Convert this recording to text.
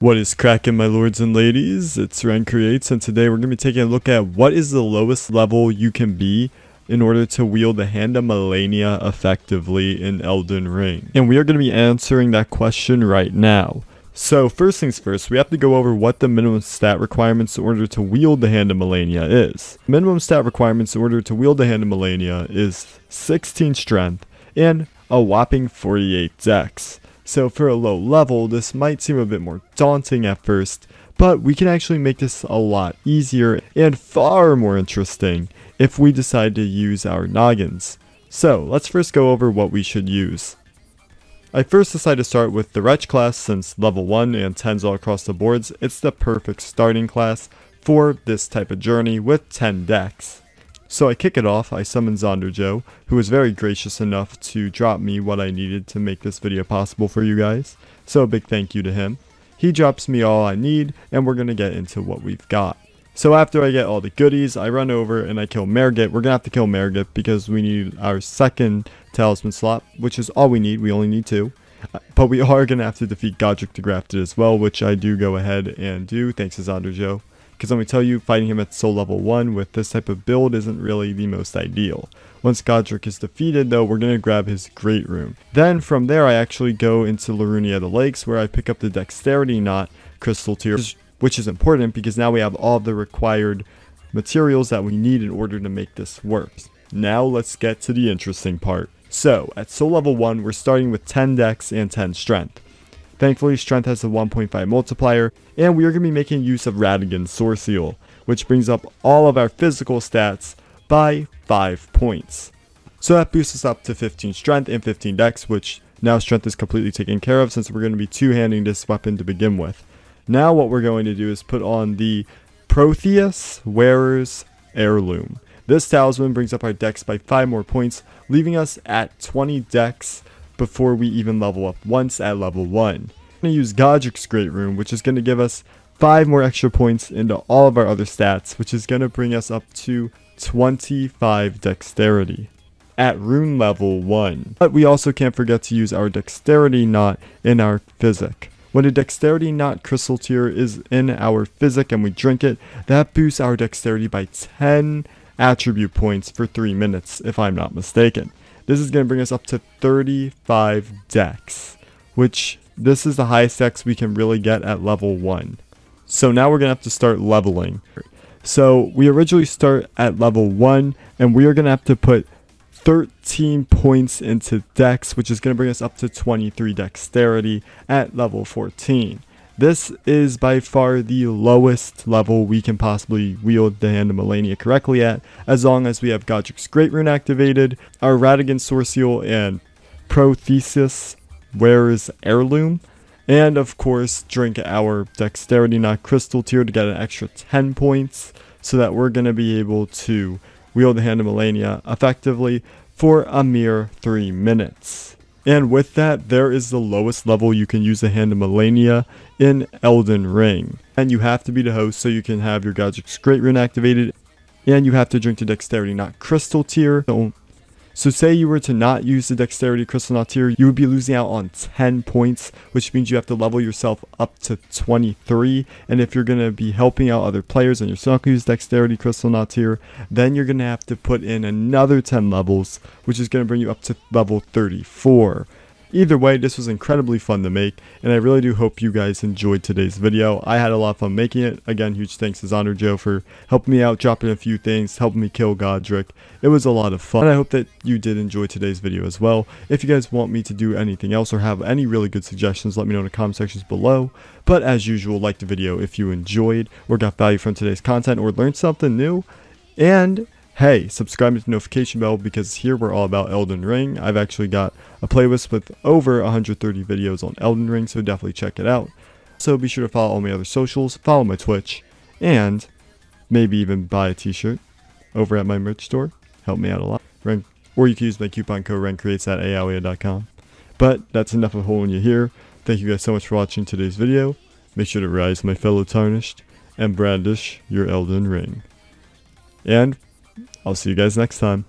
What is cracking, my lords and ladies? It's Ren Creates, and today we're going to be taking a look at what is the lowest level you can be in order to wield the Hand of Malenia effectively in Elden Ring. And we are going to be answering that question right now. So first things first, we have to go over what the minimum stat requirements in order to wield the Hand of Malenia is. Minimum stat requirements in order to wield the Hand of Malenia is 16 strength and a whopping 48 dex. So for a low level, this might seem a bit more daunting at first, but we can actually make this a lot easier and far more interesting if we decide to use our noggins. So let's first go over what we should use. I first decided to start with the Wretch class, since level 1 and 10s all across the boards, it's the perfect starting class for this type of journey with 10 dex. So I kick it off, I summon Zander Joe, who was very gracious enough to drop me what I needed to make this video possible for you guys, so a big thank you to him. He drops me all I need, and we're going to get into what we've got. So after I get all the goodies, I run over and I kill Margit. We're going to have to kill Margit because we need our second talisman slot, which is all we need, we only need 2. But we are going to have to defeat Godrick the Grafted as well, which I do go ahead and do, thanks to Zander Joe. Because let me tell you, fighting him at soul level 1 with this type of build isn't really the most ideal. Once Godrick is defeated though, we're going to grab his Great Rune. Then from there I actually go into Liurnia of the Lakes, where I pick up the Dexterity Knot, Crystal Tears, which is important because now we have all the required materials that we need in order to make this work. Now let's get to the interesting part. So at soul level 1 we're starting with 10 dex and 10 strength. Thankfully, strength has a 1.5 multiplier, and we are going to be making use of Radagon's Soreseal, which brings up all of our physical stats by 5 points. So that boosts us up to 15 strength and 15 dex, which now strength is completely taken care of since we're going to be two-handing this weapon to begin with. Now what we're going to do is put on the Protheus Wearer's Heirloom. This talisman brings up our dex by 5 more points, leaving us at 20 dex before we even level up once at level 1. I'm going to use Godrick's Great Rune, which is going to give us 5 more extra points into all of our other stats, which is going to bring us up to 25 dexterity at rune level 1. But we also can't forget to use our Dexterity Knot in our physic. When a Dexterity Knot Crystal Tear is in our physic and we drink it, that boosts our dexterity by 10 attribute points for 3 minutes, if I'm not mistaken. This is going to bring us up to 35 dex, which this is the highest dex we can really get at level 1. So now we're going to have to start leveling. So we originally start at level 1, and we are going to have to put 13 points into dex, which is going to bring us up to 23 dexterity at level 14. This is by far the lowest level we can possibly wield the Hand of Malenia correctly at, as long as we have Godrick's Great Rune activated, our Radagon's Soreseal and Protheus Wearer's Heirloom, and of course drink our Dexterity Knot Crystal Tear to get an extra 10 points, so that we're going to be able to wield the Hand of Malenia effectively for a mere 3 minutes. And with that, there is the lowest level you can use the Hand of Malenia in Elden Ring. And you have to be the host, so you can have your Godrick's Great Rune activated. And you have to drink the Dexterity Knot Crystal Tear. So say you were to not use the Dexterity Crystal Knot Tear, you would be losing out on 10 points, which means you have to level yourself up to 23. And if you're going to be helping out other players and you're still not going to use Dexterity Crystal Knot Tear, then you're going to have to put in another 10 levels, which is going to bring you up to level 34. Either way, this was incredibly fun to make, and I really do hope you guys enjoyed today's video. I had a lot of fun making it. Again, huge thanks to Zander Joe for helping me out, dropping a few things, helping me kill Godrick. It was a lot of fun, and I hope that you did enjoy today's video as well. If you guys want me to do anything else or have any really good suggestions, let me know in the comment sections below. But as usual, like the video if you enjoyed or got value from today's content or learned something new. And hey, subscribe to the notification bell, because here we're all about Elden Ring. I've actually got a playlist with over 130 videos on Elden Ring, so definitely check it out. So be sure to follow all my other socials, follow my Twitch, and maybe even buy a t-shirt over at my merch store. Help me out a lot. Or you can use my coupon code RenCreates at aoeah.com. But that's enough of holding you here. Thank you guys so much for watching today's video. Make sure to rise, my fellow tarnished, and brandish your Elden Ring. And I'll see you guys next time.